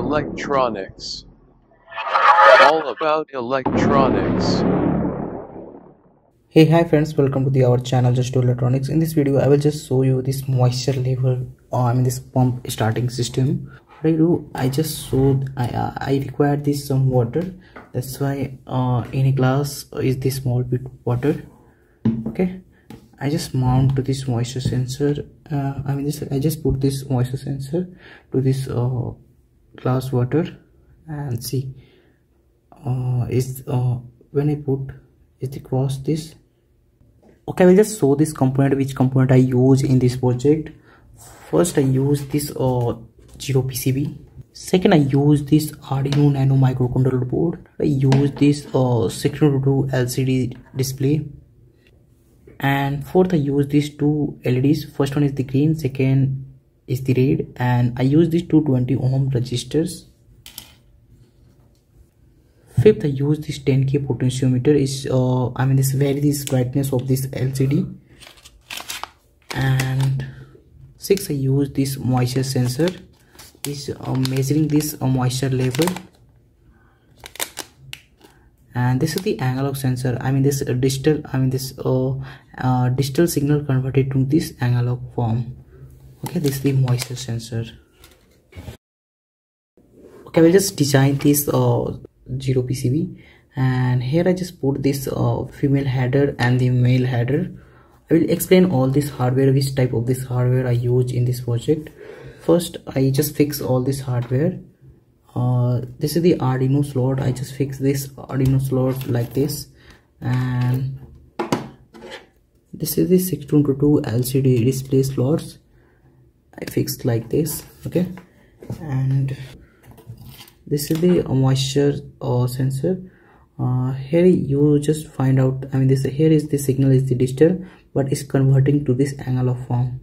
electronics. All about electronics. Hey, hi friends, welcome to our channel Just Do Electronics. In this video I will just show you this moisture level this pump starting system. What I do, I just showed I required this some water. That's why in a glass is this small bit water. Okay, I just mount to this moisture sensor. I just put this moisture sensor to this glass water and see when I put it across this. Okay, I will just show this component, which component I use in this project. First I use this zero PCB. Second I use this Arduino Nano microcontroller board. I use this 16:2 LCD display. And fourth I use these two LEDs. First one is the green, second is the red, and I use these 220 ohm resistors. Fifth, I use this 10K potentiometer. Is this vary this brightness of this LCD. And sixth, I use this moisture sensor. Is measuring this moisture level. And this is the analog sensor. Digital signal converted to this analog form. Okay, this is the moisture sensor. Okay, we'll just design this zero PCB, and here I just put this female header and the male header. I will explain all this hardware, which type of this hardware I use in this project. First I just fix all this hardware. This is the Arduino slot. I just fix this Arduino slot like this, and this is the 16:2 LCD display slots. I fixed like this. Okay, and this is the moisture sensor. Here you just find out, this here is the signal is the digital, but it's converting to this analog form.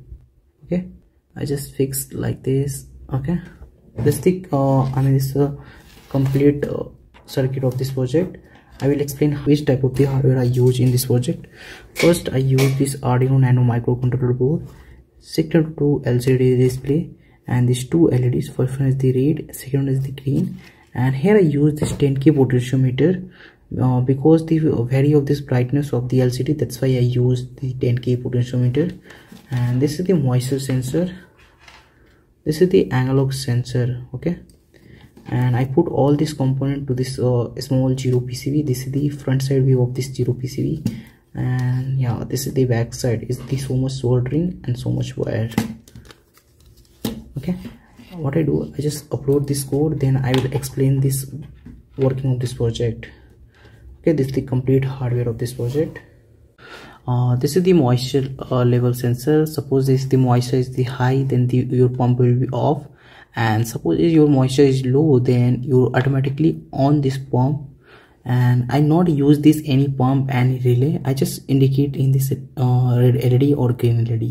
Okay, I just fixed like this. Okay, this the this is a complete circuit of this project. I will explain which type of the hardware I use in this project. First I use this Arduino Nano microcontroller board, 16:2 LCD display, and these two LEDs. First one is the red, second one is the green. And here I use this 10K potentiometer because the vary of this brightness of the LCD. That's why I use the 10K potentiometer. And this is the moisture sensor. This is the analog sensor. Okay, and I put all this component to this small zero PCB. This is the front side view of this zero PCB, and yeah, this is the back side. Is the so much soldering and so much wire. Okay, what I do, I just upload this code, then I will explain this working of this project. Okay, this is the complete hardware of this project. This is the moisture level sensor. Suppose if the moisture is the high, then your pump will be off, and suppose if your moisture is low, then you automatically on this pump. And I not use this any pump, any relay. I just indicate in this red LED or green LED.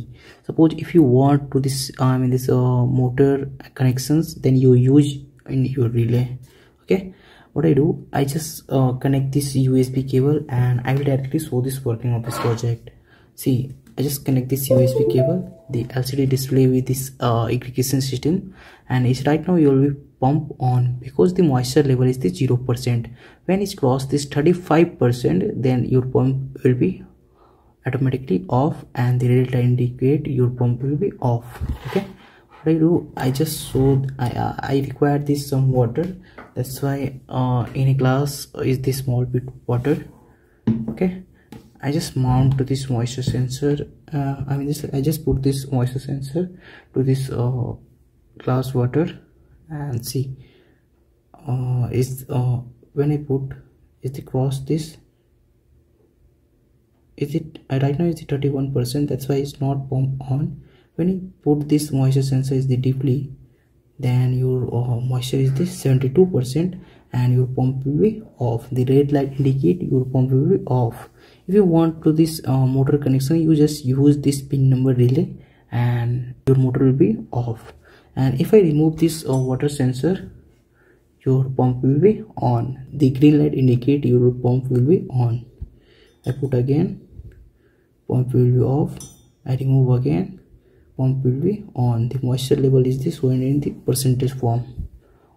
Suppose if you want to this motor connections, then you use in your relay. Okay, what I do, I just connect this USB cable, and I will directly show this working of this project. See, I just connect this USB cable, the LCD display with this irrigation system, and it's right now you will be pump on because the moisture level is the 0%. When it crosses this 35%, then your pump will be automatically off, and the red line indicate your pump will be off. Okay, what I do, I just showed I require this some water. That's why in a glass is this small bit water. Okay, I just mount to this moisture sensor. I just put this moisture sensor to this glass water and see when I put it across this, is it right now it's 31%. That's why it's not pump on. When you put this moisture sensor is the deeply, then your moisture is this 72%, and your pump will be off. The red light indicate your pump will be off. If you want to this motor connection, you just use this pin number relay, and your motor will be off. And if I remove this water sensor, your pump will be on. The green light indicate your pump will be on. I put again, pump will be off. I remove again, pump will be on. The moisture level is this one in the percentage form.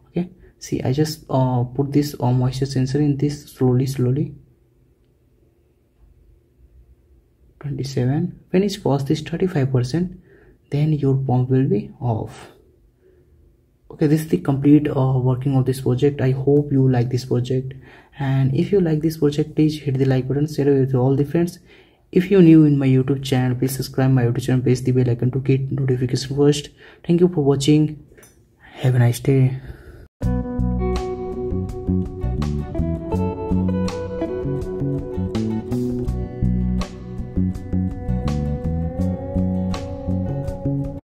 Okay, See, I just put this moisture sensor in this slowly. 27. When it past this 35%, then your pump will be off. Okay, this is the complete working of this project. I hope you like this project, and if you like this project, please hit the like button, share it with all the friends. If you're new in my YouTube channel, please subscribe my YouTube channel, press the bell icon to get notification first. Thank you for watching. Have a nice day.